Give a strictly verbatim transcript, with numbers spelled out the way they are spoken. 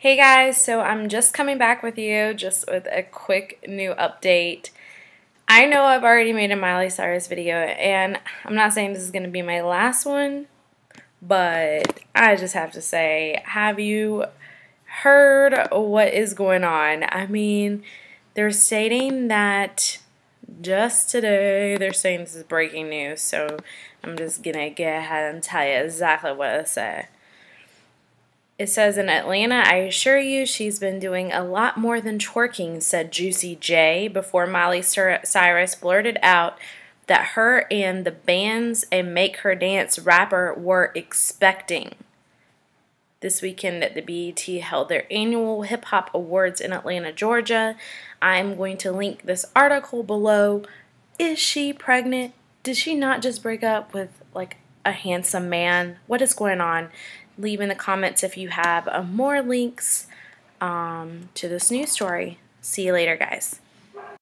Hey guys, so I'm just coming back with you just with a quick new update. I know I've already made a Miley Cyrus video, and I'm not saying this is going to be my last one, but I just have to say, have you heard what is going on? I mean, they're stating that just today, they're saying this is breaking news, so I'm just going to get ahead and tell you exactly what it said. It says, in Atlanta, I assure you she's been doing a lot more than twerking, said Juicy J before Miley Cyrus blurted out that her and the band's and Make Her Dance rapper were expecting. This weekend at the B E T held their annual Hip Hop Awards in Atlanta, Georgia. I'm going to link this article below. Is she pregnant? Did she not just break up with like a handsome man? What is going on? Leave in the comments if you have uh, more links um, to this news story. See you later, guys.